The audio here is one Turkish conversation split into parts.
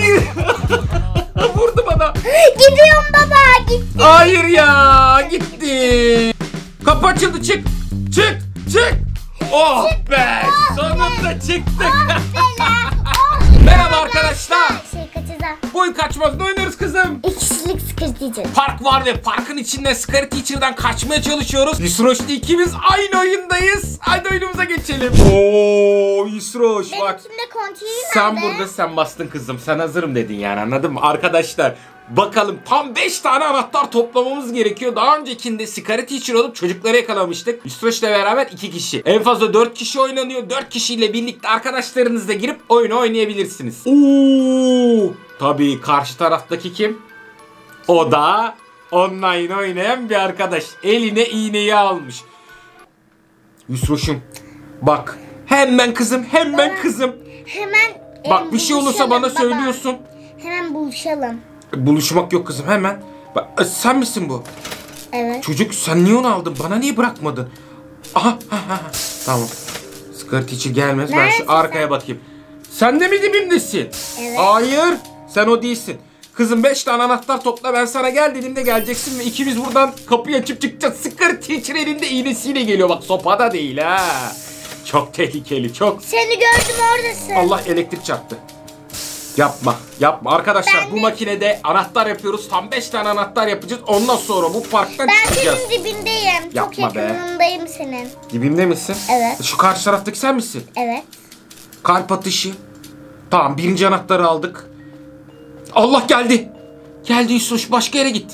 Hayır. Vurdu bana. Gidiyorum baba, gitti. Hayır ya, gitti. Kapı açıldı, çık. Çık, çık. Oh çık, be. Oh, sonunda çıktık. Oh, merhaba arkadaşlar. Boy kaçmaz. Ne oynarız kızım? İkişilik Scary Teacher. Park var ve parkın içinde Scary Teacher'dan kaçmaya çalışıyoruz. Üstroş'la ikimiz aynı oyundayız. Hadi oyunumuza geçelim. Oo, Üstroş bak. Sen burada, sen bastın kızım. Sen hazırım dedin yani, anladın mı? Arkadaşlar bakalım, tam 5 tane anahtar toplamamız gerekiyor. Daha öncekinde Scary Teacher olup çocukları yakalamıştık. Üstroş'la beraber 2 kişi. En fazla 4 kişi oynanıyor. 4 kişiyle birlikte arkadaşlarınızla girip oyunu oynayabilirsiniz. Oo! Tabii karşı taraftaki kim? O da online oynayan bir arkadaş. Eline iğneyi almış. Üstroş'um bak, hemen kızım, hemen bana, kızım. Hemen bak, bir şey olursa bana baba söylüyorsun. Hemen buluşalım. Buluşmak yok kızım, hemen. Bak, sen misin bu? Evet. Çocuk sen niye onu aldın? Bana niye bırakmadın? Aha, aha, aha. Tamam. Scary Teacher gelmez. Nerede, ben şu arkaya sen bakayım. Sen de mi dibimdesin? Evet. Hayır. Sen o değilsin. Kızım 5 tane anahtar topla, ben sana gel dediğimde geleceksin ve ikimiz buradan kapıyı açıp çıkacağız. Scary Teacher elinde iğnesiyle geliyor, bak sopa da değil ha. Çok tehlikeli, çok. Seni gördüm, oradasın. Allah, elektrik çarptı. Yapma, yapma. Arkadaşlar ben bu makinede anahtar yapıyoruz. Tam 5 tane anahtar yapacağız. Ondan sonra bu parktan çıkacağız. Ben senin dibindeyim. Yapma, çok yakınındayım senin. Dibimde misin? Evet. Şu karşı taraftaki sen misin? Evet. Kalp atışı. Tamam, birinci anahtarı aldık. Allah, geldi. Geldi Yusuf, başka yere git.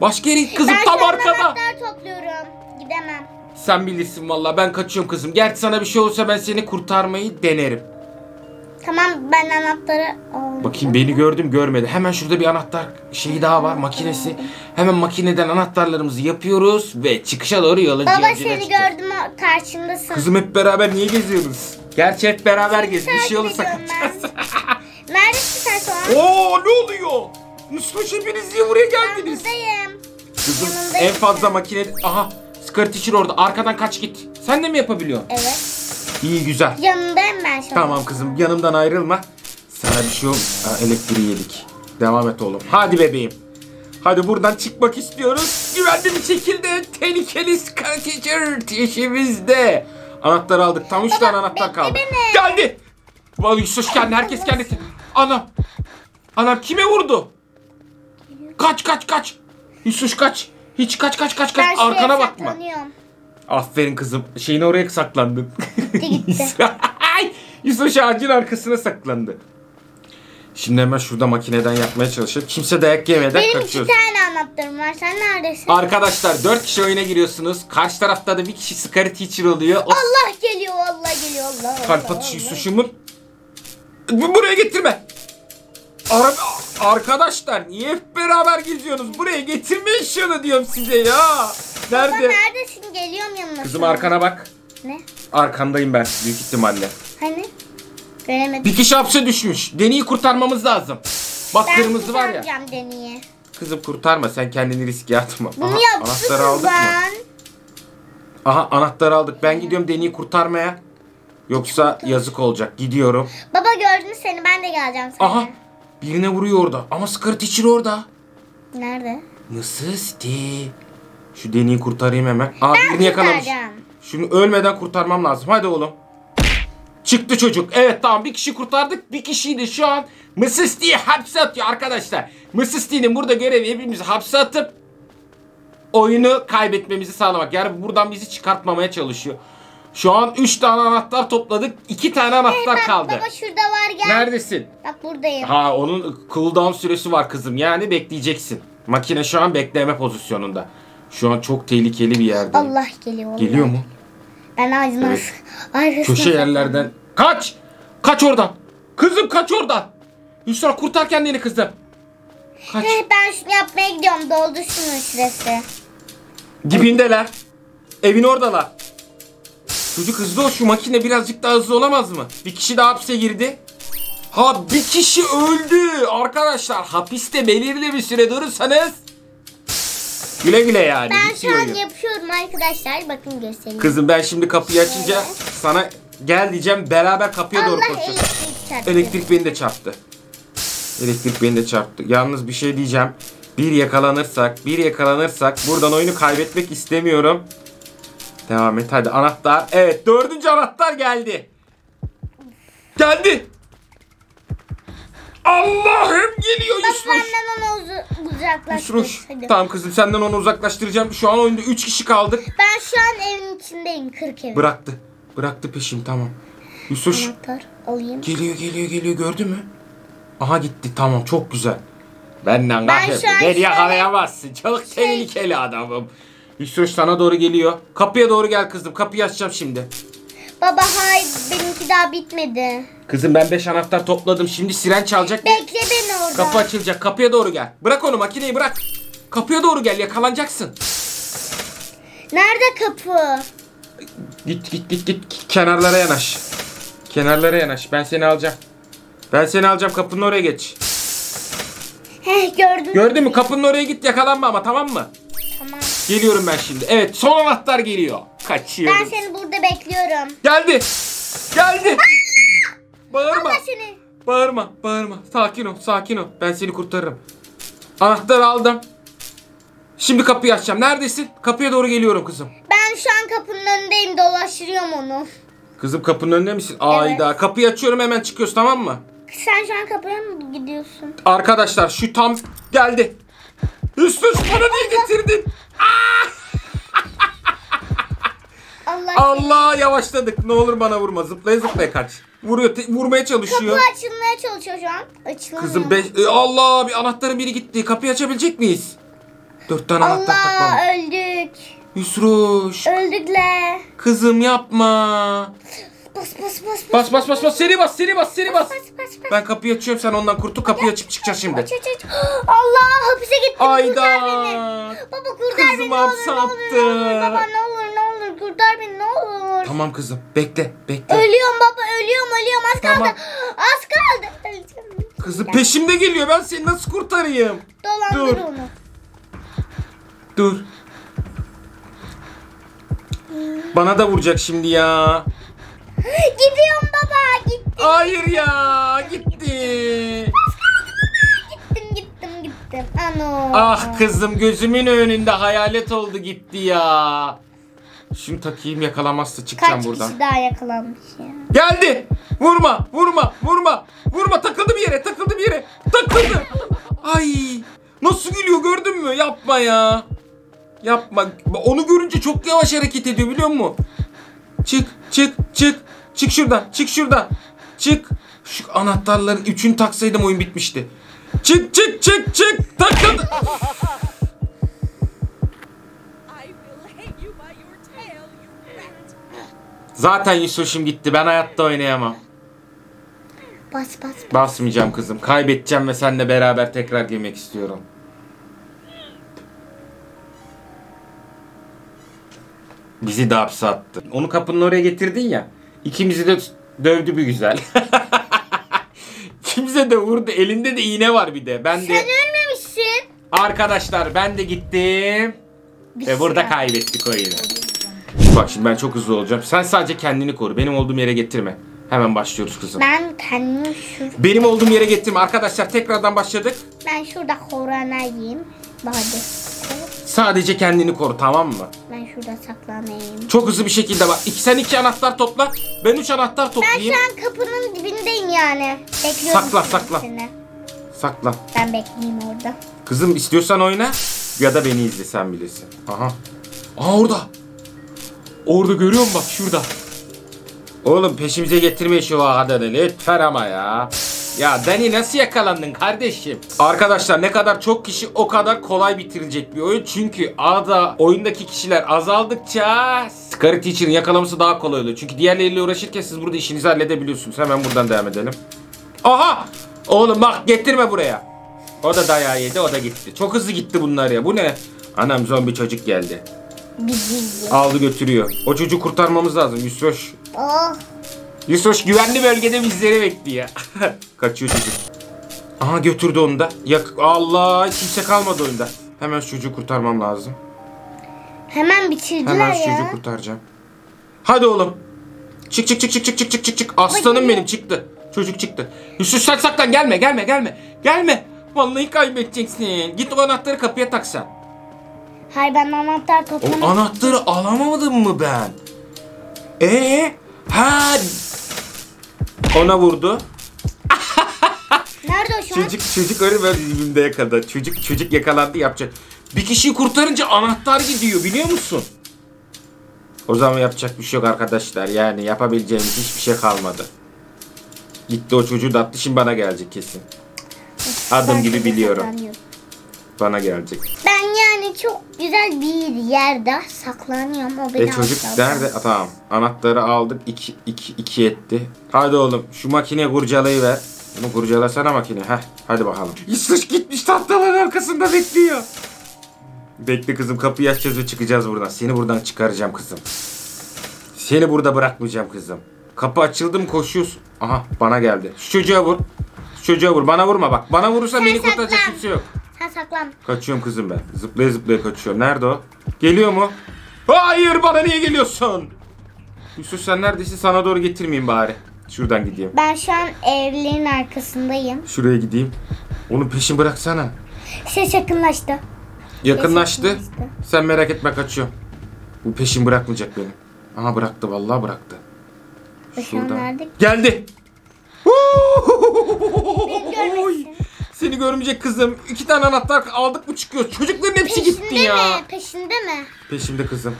Başka yere git kızım, ben tam arkada. Ben anahtar topluyorum. Gidemem. Sen bilirsin valla, ben kaçıyorum kızım. Gerçi sana bir şey olsa ben seni kurtarmayı denerim. Tamam, ben anahtarı aldım. Bakayım beni gördüm görmedi. Hemen şurada bir anahtar şeyi daha var, makinesi. Hemen makineden anahtarlarımızı yapıyoruz ve çıkışa doğru yola çıkacağız. Baba seni gördüm, karşımdasın. Kızım hep beraber niye geziyoruz? Gerçi hep beraber geziyoruz. Bir şey olursa kaçacağız. Neredesin sen sonra? Oo, ne oluyor? Üstroş, hepiniz niye buraya geldiniz? Buradayım. Kızım yanındayım. En fazla makine... Aha, Scary Teacher orada. Arkadan kaç git. Sen de mi yapabiliyorsun? Evet. İyi, güzel. Yanındayım ben şimdi. Tamam kızım, yanımdan ayrılma. Sana bir şey oldu. Elektriği yedik. Devam et oğlum. Hadi bebeğim. Hadi buradan çıkmak istiyoruz. Güvenli bir şekilde, tehlikeli Scary Teacher işimizde. Anahtarı aldık. Tam 3 tane anahtar kaldı. Beni. Geldi. Vallahi Yusuf geldi. Herkes geldi. Anam. Anam kime vurdu? Kaç, kaç, kaç. Yusuf kaç. Hiç kaç, kaç, kaç, kaç. Arkana bakma. Aferin kızım. Şeyin oraya saklandın. Gitti. Yusuf ağacın arkasına saklandı. Şimdi hemen şurada makineden yapmaya çalışıp kimse dayak yemeden kaçıyoruz. Benim 2 tane anahtarım var. Sen neredesin? Arkadaşlar 4 kişi oyuna giriyorsunuz. Karşı tarafta da bir kişi Scary Teacher oluyor. O... Allah geliyor, Allah geliyor, Allah. Kalp atışı Yusuf'umun. Buraya getirme. Arkadaşlar niye hep beraber geziyorsunuz? Buraya getirmeyin şunu diyorum size ya. Nerede? Baba neredesin? Geliyorum yanına. Kızım arkana bak. Ne? Arkandayım ben büyük ihtimalle. Hani? Göremedim. Bir kişi hapse düşmüş. Deni'yi kurtarmamız lazım. Bak ben kırmızı var ya. Deni'yi. Kızım kurtarma, sen kendini riske atma. Bunu anahtarı aldık ben mı? Aha, anahtarı aldık. Ben gidiyorum Deni'yi kurtarmaya. Yoksa yazık olacak. Gidiyorum. Baba gördüm seni, ben de geleceğim sana. Aha, birine vuruyor orada. Ama Scary Teacher orada. Nerede? Miss T. Şu Deni'yi kurtarayım hemen. Aa, birini yakalamış. Şunu ölmeden kurtarmam lazım. Hadi oğlum. Çıktı çocuk. Evet tamam, bir kişi kurtardık. Bir kişiyi de şu an Miss T'yi hapse atıyor arkadaşlar. Miss T'nin burada görevi hepimizi hapse atıp oyunu kaybetmemizi sağlamak. Yani buradan bizi çıkartmamaya çalışıyor. Şu an 3 tane anahtar topladık. 2 tane anahtar kaldı. Baba şurada var, gel. Neredesin? Bak buradayım. Ha, onun cooldown süresi var kızım. Yani bekleyeceksin. Makine şu an bekleme pozisyonunda. Şu an çok tehlikeli bir yerde. Allah geliyor. Allah. Geliyor mu? Ben ağacın evet. Köşe yerlerden. Kaç! Kaç oradan. Kızım kaç oradan. Yüsra kurtar kendini kızım. Kaç. Ben şunu yapmaya gidiyorum. Doldu şunun süresi. Dibindeler. Evin oradalar. Çocuk hızlı ol, şu makine birazcık daha hızlı olamaz mı? Bir kişi daha hapse girdi. Ha, bir kişi öldü. Arkadaşlar hapiste belirli bir süre durursanız güle güle yani. Ben şu an yapıyorum arkadaşlar. Bakın göstereyim. Kızım ben şimdi kapıyı açınca sana gel diyeceğim. Beraber kapıya doğru koşacağız. Elektrik beni de çarptı. Elektrik beni de çarptı. Yalnız bir şey diyeceğim. Bir yakalanırsak buradan oyunu kaybetmek istemiyorum. Devam et hadi, anahtar. Evet, 4. anahtar geldi. Geldi. Allah'ım, geliyor Üstroş. Üstroş. Tamam kızım, senden onu uzaklaştıracağım. Şu an oyunda 3 kişi kaldık. Ben şu an evin içindeyim, 40 ev. Bıraktı peşim, tamam. Hüsuş. Anahtar alayım. Geliyor, gördü mü? Aha gitti, tamam, çok güzel. Benden kaçıp beni yakalayamazsın. Çok tehlikeli adamım. Hüsuş sana doğru geliyor. Kapıya doğru gel kızım, kapıyı açacağım şimdi. Baba hayır, benimki daha bitmedi. Kızım ben 5 anahtar topladım, şimdi siren çalacak. Bekle beni orada. Kapı açılacak, kapıya doğru gel. Bırak onu, makineyi bırak. Kapıya doğru gel, yakalanacaksın. Nerede kapı? Git kenarlara yanaş. Ben seni alacağım. Kapının oraya geç. Heh, gördüm. Gördün mü? Kapının oraya git, yakalanma ama, tamam mı? Tamam. Geliyorum ben şimdi. Evet, son anahtar geliyor. Kaçıyorum. Ben seni burada bekliyorum. Geldi. Bağırma. Bağırma. Sakin ol. Ben seni kurtarırım. Anahtarı aldım. Şimdi kapıyı açacağım. Neredesin? Kapıya doğru geliyorum kızım. Ben şu an kapının önündeyim. Dolaştırıyorum onu. Kızım kapının önünde misin? Ayda. Evet. Kapıyı açıyorum, hemen çıkıyorsun, tamam mı? Sen şu an kapıya mı gidiyorsun? Arkadaşlar şu tam geldi. Üstroş bana niye getirdin? Allah, yavaşladık. Ne olur bana vurma. Zıplaya kaç. Vuruyor. Vurmaya çalışıyor. Kapı açılmaya çalışıyor şu an. Açılmıyor. Kızım Allah, bir anahtarın biri gitti. Kapıyı açabilecek miyiz? 4 tane Allah, anahtar takmam. Allah öldük. Üstroş. Öldükle. Kızım yapma. Bas. Seri bas. Ben kapıyı açıyorum, sen ondan kurtul. Kapıyı açıp çıkacağız şimdi. Aç. Allah, hapise gittim. Ayda. Baba kurtar beni. Kızım hapse attı. Baba ne olur kurtar beni, ne olur. Tamam kızım, bekle. Ölüyorum baba, ölüyorum. Az kaldı. Kızım peşimde geliyor, ben seni nasıl kurtarayım? Dolandır onu. Dur. Bana da vuracak şimdi ya. Gidiyorum baba, gittim. Hayır ya, gitti. Gittim. Ano. Ah kızım, gözümün önünde hayalet oldu, gitti ya. Şimdi takayım, yakalamazsa çıkacağım buradan. Kaç kişi daha yakalanmış ya. Geldi. Vurma. Takıldı bir yere. Ay. Nasıl gülüyor, gördün mü? Yapma. Onu görünce çok yavaş hareket ediyor, biliyor musun? Çık. Çık şuradan. Şu anahtarların 3'ünü taksaydım oyun bitmişti. Çık. Takıldı. Zaten Yusuf'um gitti. Ben hayatta oynayamam. Bas. Basmayacağım kızım. Kaybedeceğim ve seninle beraber tekrar girmek istiyorum. Bizi de hapse attı. Onu kapının oraya getirdin ya. İkimizi de dövdü bir güzel. Kimse de vurdu. Elinde de iğne var bir de. Sen ölmemişsin. Arkadaşlar ben de gittim. Ve burada kaybettik oyunu. Bak şimdi ben çok hızlı olacağım. Sen sadece kendini koru. Benim olduğum yere getirme. Hemen başlıyoruz kızım. Benim olduğum yere getirme. Arkadaşlar tekrardan başladık. Ben şurada koranayım. Sadece kendini koru, tamam mı? Ben şurada saklanayım. Çok hızlı bir şekilde bak. Sen 2 anahtar topla. Ben 3 anahtar toplayayım. Ben şu an kapının dibindeyim yani. Bekliyorum. Saklan. Ben bekleyeyim orada. Kızım istiyorsan oyna. Ya da beni izle, sen bilirsin. Aha. Aha orada. Orada görüyor musun, bak şurada. Oğlum peşimize getirme şu adını lütfen ama ya. Ya Dani, nasıl yakalandın kardeşim? Arkadaşlar ne kadar çok kişi o kadar kolay bitirilecek bir oyun. Çünkü oyundaki kişiler azaldıkça Scary Teacher'ın yakalaması daha kolay oluyor. Çünkü diğerleriyle uğraşırken siz burada işinizi halledebiliyorsunuz. Hemen buradan devam edelim. Aha! Oğlum bak, getirme buraya. O da dayağı yedi, o da gitti. Çok hızlı gitti bunlar ya. Bu ne? Anam, zombi çocuk geldi. Aldı götürüyor. O çocuğu kurtarmamız lazım Yusuf. Yusuf güvenli bölgede bizleri bekliyor. Kaçıyor çocuk. Aha götürdü onu da. Allah, kimse kalmadı oyunda. Hemen şu çocuğu kurtarmam lazım. Hemen bitirdiler ya. Hemen şu çocuğu kurtaracağım. Hadi oğlum. Çık. Aslanım benim, çıktı. Çocuk çıktı. Yusuf sen saklan, gelme. Gelme. Vallahi kaybedeceksin. Git o anahtarı kapıya taksan. Hayır, ben anahtar toplamadım. O anahtarı alamadım mı ben? Ha. Ona vurdu. Nerede o şu an? Çocuk öyle böyle dibimde yakaladı. Çocuk yakalandı, yapacak. Bir kişiyi kurtarınca anahtar gidiyor, biliyor musun? O zaman yapacak bir şey yok arkadaşlar. Yani yapabileceğimiz hiçbir şey kalmadı. Gitti o çocuğu da attı, şimdi bana gelecek kesin. Adım gibi biliyorum. Bana gelecek. Ben yani çok güzel bir yerde saklanıyorum. O beni çocuk nerede? Tamam. Anahtarı aldık. İki etti. Hadi oğlum şu makine kurcalayıver. Bunu kurcalasana makine. Heh, hadi bakalım. Üstroş gitmiş tahtaların arkasında bekliyor. Bekle kızım, kapıyı açacağız ve çıkacağız buradan. Seni buradan çıkaracağım kızım. Seni burada bırakmayacağım kızım. Kapı açıldı mı koşuyorsun. Aha, bana geldi. Şu çocuğa vur. Şu çocuğa vur. Bana vurma bak. Bana vurursa sen beni kurtaracak kimse yok. Sen saklan. Kaçıyorum kızım ben. Zıplaya zıplaya kaçıyorum. Nerede o? Geliyor mu? Hayır, bana niye geliyorsun? Yusuf sen neredesin? Sana doğru getirmeyeyim bari. Şuradan gideyim. Ben şu an evlerin arkasındayım. Şuraya gideyim. Onun peşini bıraksana. Ses yakınlaştı. Yakınlaştı. Sen merak etme, kaçıyorum. Bu peşin bırakmayacak beni. Aha, bıraktı vallahi, bıraktı. Şuradan. Geldi. Seni görmeyecek kızım. 2 tane anahtar aldık mı çıkıyor. Çocukların hepsi peşinde gitti ya. Peşinde mi? Peşimde kızım.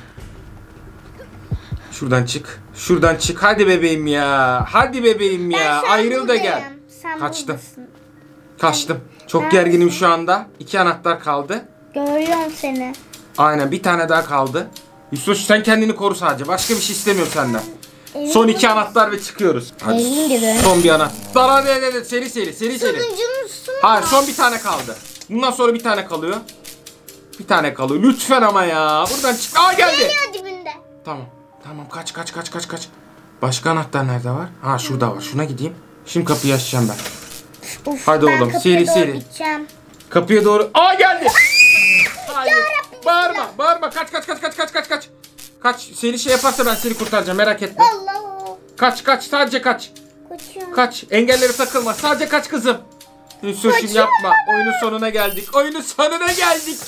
Şuradan çık. Şuradan çık. Hadi bebeğim ya. Hadi bebeğim ya. Ayrıl da gel. Sen kaçtım. Buradasın. Kaçtım. Çok gerginim şu anda. 2 anahtar kaldı. Görüyorum seni. Aynen, 1 tane daha kaldı. Yusuf sen kendini koru sadece. Başka bir şey istemiyorum senden. Son 2 anahtar ve çıkıyoruz. Hadi. Son bir anahtar. Hadi. Seri. Hayır, son 1 tane kaldı. Bundan sonra 1 tane kalıyor. 1 tane kalıyor. Lütfen ama ya. Buradan çık. Aa, geldi. Tamam. Kaç. Başka anahtar nerede var? Ha, şurada var. Şuna gideyim. Şimdi kapıyı açacağım ben. Of, hadi ben oğlum. Seri. Gideceğim. Kapıya doğru. Aa, geldi. Bağırma. Kaç. Kaç, seni şey yaparsa ben seni kurtaracağım, merak etme. Allah. Kaç, sadece kaç. Kaçıyorum. Kaç, engellere takılma, sadece kaç kızım. Hüsuş yapma, oyunun sonuna geldik.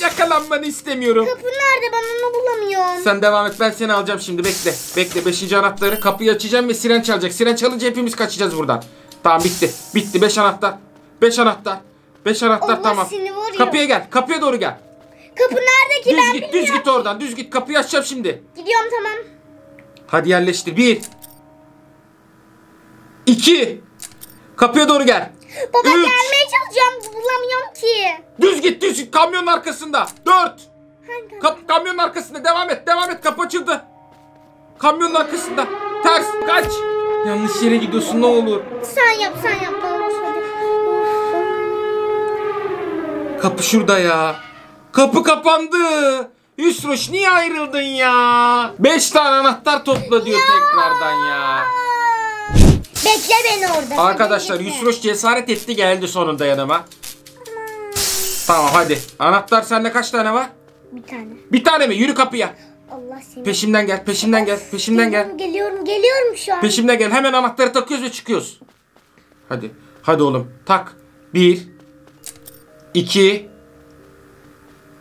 Yakalanmanı istemiyorum. Kapı nerede, ben onu bulamıyorum. Sen devam et, ben seni alacağım şimdi, bekle. 5. anahtarı kapıyı açacağım ve siren çalacak. Siren çalınca hepimiz kaçacağız buradan. Tamam, bitti. 5 anahtar, tamam. Kapıya gel, kapıya doğru gel. Kapı nerede ki, ben bilmiyorum. Düz git oradan, düz git. Kapıyı açacağım şimdi. Gidiyorum, tamam. Hadi yerleştir. 1, 2. Kapıya doğru gel. Baba, 3. Gelmeye çalışacağım, bulamıyorum ki. Düz git. Kamyonun arkasında. 4. Hangi? Kamyonun arkasında. Devam et. Kapı açıldı. Kamyonun arkasında. Ters. Kaç. Yanlış yere gidiyorsun, ne olur. Sen yap. Kapı şurada ya. Kapı kapandı. Üstroş niye ayrıldın ya? 5 tane anahtar topla diyor tekrardan ya. Bekle beni orada. Arkadaşlar Üstroş cesaret etti, geldi sonunda yanıma. Tamam hadi. Anahtar sende kaç tane var? 1 tane. 1 tane mi? Yürü kapıya. Allah seni. Peşimden gel. Geliyorum şu an. Peşimden gel. Hemen anahtarı takıyoruz ve çıkıyoruz. Hadi oğlum tak. 1, 2.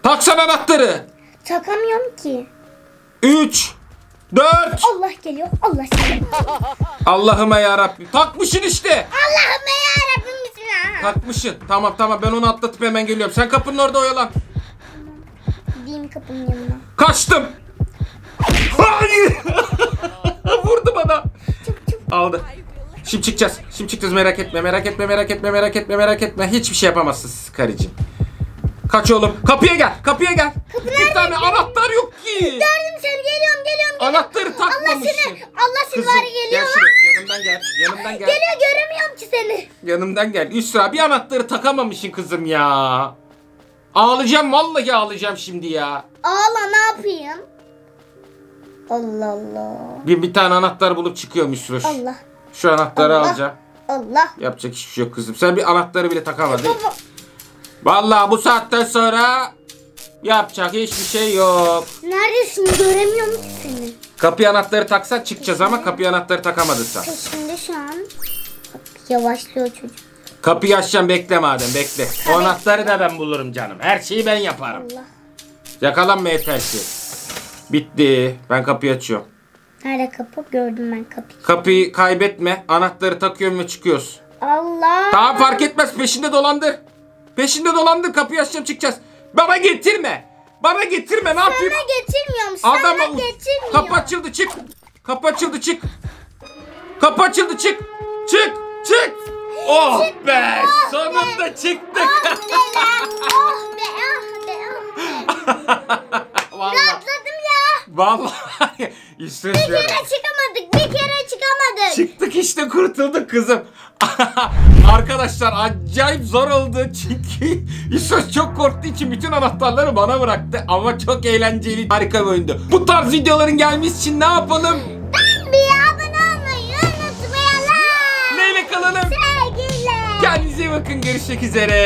Taksan anahtarı. Takamıyorum ki. 3, 4. Allah geliyor. Allah seni. Allah'ıma yarabbim. Takmışsın işte. Allah'ıma yarabbim bismillah. Takmışsın. Tamam, ben onu atlatıp hemen geliyorum. Sen kapının orada oyalan. Gideyim kapının yanına. Kaçtım. Hayır. Vurdu bana. Çık. Aldı. Şimdi çıkacağız. Merak etme. Hiçbir şey yapamazsınız karıcığım. Kaç oğlum. Kapıya gel. Bir tane anahtar yok ki. Gördüm seni, geliyorum. Anahtarı takmamışsın. Allah seni var, geliyor. Gel yanımdan gel. Geliyor, göremiyorum ki seni. Yanımdan gel. Yüsra, bir anahtarı takamamışsın kızım ya. Vallahi ağlayacağım şimdi ya. Ağla, ne yapayım? Allah. Bir tane anahtar bulup çıkıyorum Yüsra. Allah. Şu anahtarı alacağım. Allah. Yapacak hiçbir şey yok kızım. Sen bir anahtarı bile takamadın. Baba. Vallahi bu saatten sonra yapacak hiçbir şey yok. Neredesin? Göremiyorum ki seni. Kapı anahtarı taksak çıkacağız ama kapı anahtarı takamadıysa. Şimdi şu an yavaşlıyor çocuk. Kapıyı açacağım, bekle madem, bekle. O anahtarı da ben bulurum canım. Her şeyi ben yaparım. Allah. Yakalanma yeter ki. Bitti. Ben kapıyı açıyorum. Nerede kapı? Gördüm ben kapıyı. Kapıyı kaybetme. Anahtarı takıyorum ve çıkıyoruz. Allah. Tamam, fark etmez, peşinde dolandır. Peşinde dolandır, kapıyı açacağım, çıkacağız. Baba getirme. Bana getirme, ne yapayım? Sana getirmiyorum. Adama getirmiyorum. Kapı açıldı, çık. Kapı açıldı, çık. Kapı açıldı, çık. Çık, çık. Oh çıktım be, oh sonunda be çıktık. Oh be, oh be, oh be, oh be. Rahatladım ya. Vallahi. İşte bir kere çıkamadık, bir kere çıkamadık. Çıktık işte, kurtulduk kızım. Arkadaşlar acayip zor oldu çünkü Yusuf çok korktuğu için bütün anahtarları bana bıraktı. Ama çok eğlenceli, harika bir oyundu. Bu tarz videoların gelmesi için ne yapalım? Abone olmayı unutmayalım. Neyle kalalım? Sevgiyle. Kendinize iyi bakın, görüşmek üzere.